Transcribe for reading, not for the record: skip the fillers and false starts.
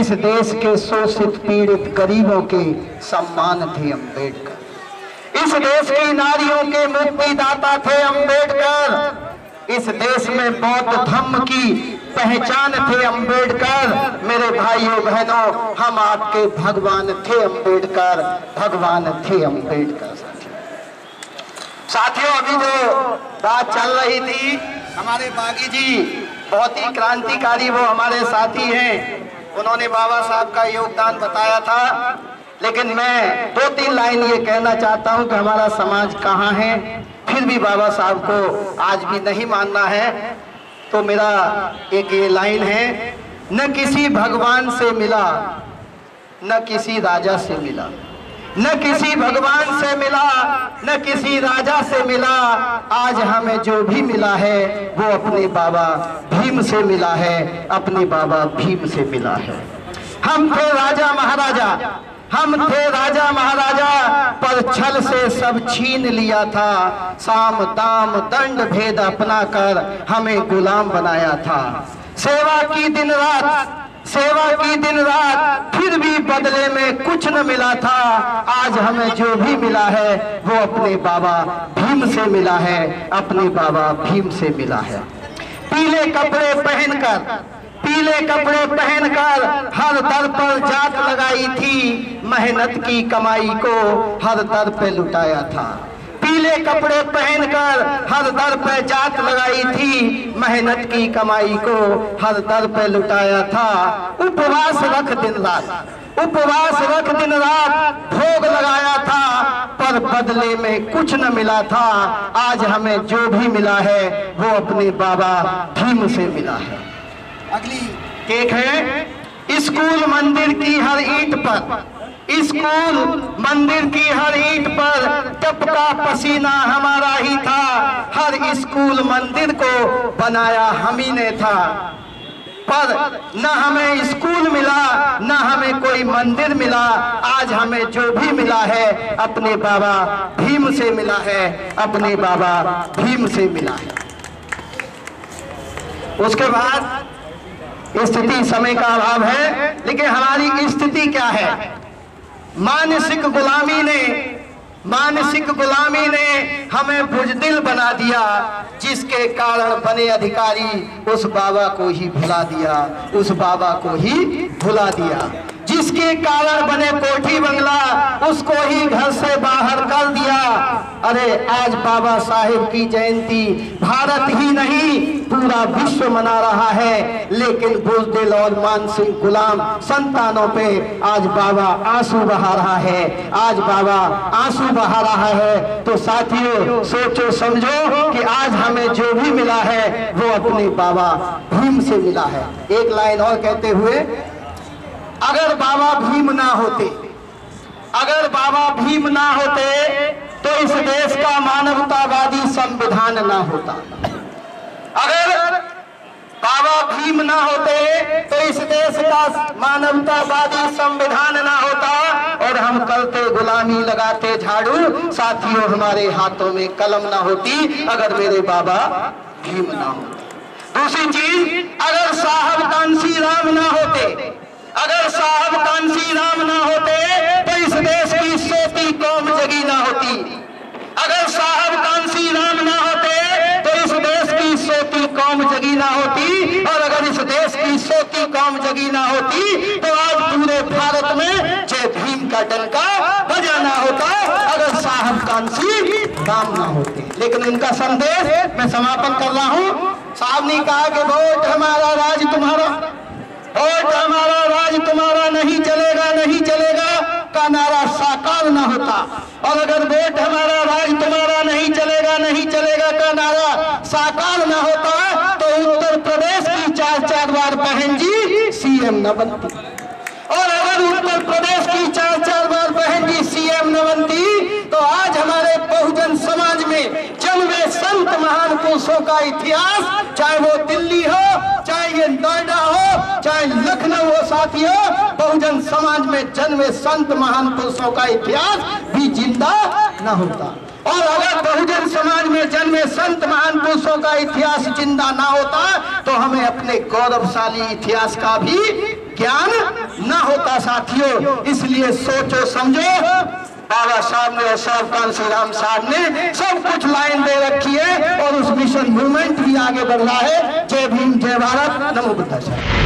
इस देश के शोषित पीड़ित गरीबों के सम्मान थे अंबेडकर। इस देश की नारियों के मुक्तिदाता थे अंबेडकर। इस देश में बौद्ध धर्म की पहचान थे अंबेडकर। मेरे भाइयों बहनों, हम आपके भगवान थे अंबेडकर, भगवान थे अंबेडकर। साथियों, अभी जो बात चल रही थी, हमारे बागी जी बहुत ही क्रांतिकारी, वो हमारे साथी हैं, उन्होंने बाबा साहब का योगदान बताया था, लेकिन मैं 2-3 लाइन ये कहना चाहता हूँ कि हमारा समाज कहाँ है, फिर भी बाबा साहब को आज भी नहीं मानना है। तो मेरा एक ये लाइन है, न किसी भगवान से मिला, न किसी राजा से मिला, न किसी भगवान से मिला, न किसी राजा से मिला, आज हमें जो भी मिला है वो अपने बाबा भीम से मिला है, अपने बाबा भीम से मिला है। हम थे राजा महाराजा, हम थे राजा महाराजा, पर छल से सब छीन लिया था, साम दाम दंड भेद अपना कर हमें गुलाम बनाया था। सेवा की दिन रात, सेवा की दिन रात, फिर भी बदले में कुछ न मिला था, आज हमें जो भी मिला है वो अपने बाबा भीम से मिला है, अपने बाबा भीम से मिला है। पीले कपड़े पहनकर, पीले कपड़े पहनकर हर दर पर जात लगाई थी, मेहनत की कमाई को हर दर पे लुटाया था। पीले कपड़े पहनकर हर दर पे जात लगाई थी, मेहनत की कमाई को हर दर पे लुटाया था। उपवास रख दिन रात, उपवास रख दिन रात, भोग लगाया था, पर बदले में कुछ न मिला था, आज हमें जो भी मिला है वो अपने बाबा भीम से मिला है। अगली एक है, स्कूल मंदिर की हर ईंट पर, स्कूल मंदिर की हर ईंट पर टपका पसीना हमारा ही था, हर स्कूल मंदिर को बनाया हम ही ने था, पर न हमें स्कूल मिला, न हमें कोई मंदिर मिला, आज हमें जो भी मिला है अपने बाबा भीम से मिला है, अपने बाबा भीम से मिला है। उसके बाद स्थिति, समय का अभाव है, लेकिन हमारी स्थिति क्या है? मानसिक गुलामी ने, मानसिक गुलामी ने हमें बुजदिल बना दिया, जिसके कारण बने अधिकारी उस बाबा को ही भुला दिया, उस बाबा को ही भुला दिया, जिसके कारण बने कोठी बंगला उसको ही घर से बाहर कर दिया। अरे आज बाबा साहेब की जयंती भारत ही नहीं पूरा विश्व मना रहा है, लेकिन बुजदिल और मानसिक गुलाम संतानों पे आज बाबा आंसू बहा रहा है, आज बाबा आंसू बहा रहा है। तो साथियों, सोचो समझो कि आज हमें जो भी मिला है वो अपने बाबा भीम से मिला है। एक लाइन और कहते हुए, अगर बाबा भीम ना होते, अगर बाबा भीम ना होते तो इस देश का मानवतावादी संविधान ना होता, अगर बाबा भीम ना होते तो इस देश का मानवतावादी संविधान ना होता, और हम करते गुलामी, लगाते झाड़ू, साथियों हमारे हाथों में कलम ना होती, अगर मेरे बाबा भीम ना होते। दूसरी चीज, अगर साहब कांशी राम ना होते, अगर साहब कांशी राम ना होते तो इस देश की सोती कौम जगी ना होती, अगर साहब कांशी राम ना होते तो इस देश की सोती कौम जगी ना होती, और अगर इस देश की सोती कौम जगी ना होती तो आज पूरे भारत में जय भीम का डंका बजाना होता, अगर साहब कांशी राम ना होते। लेकिन इनका संदेश मैं समापन कर रहा हूँ। साहब ने कहा कि वोट हमारा, राज तुम्हारा, वोट हमारा, राज तुम्हारा, नहीं चलेगा, नहीं चलेगा का नारा साकार ना होता, और अगर वोट हमारा, राज तुम्हारा, नहीं चलेगा, नहीं चलेगा का नारा साकार ना होता तो उत्तर प्रदेश की 4-4 बार बहन जी सीएम न बनती, और अगर उत्तर प्रदेश की 4-4 बार बहन जी सीएम न बनती तो आज हमारे बहुजन समाज में जन्मे संत महान पुरुषों का इतिहास, चाहे वो दिल्ली हो, चाहे ये नोएडा हो, चाहे लखनऊ हो, साथियों बहुजन समाज में जन्मे संत महान पुरुषों का इतिहास भी जिंदा न होता, और अगर बहुजन समाज में जन्मे संत महान पुरुषों का इतिहास जिंदा ना होता तो हमें अपने गौरवशाली इतिहास का भी ज्ञान ना होता साथियों। इसलिए सोचो समझो, बाबा साहब ने और साहब कांशी राम साहब ने सब कुछ लाइन दे रखी है और उस मिशन मूवमेंट भी आगे बढ़ रहा है। जय भीम, जय भारत, नमो बुद्धाय।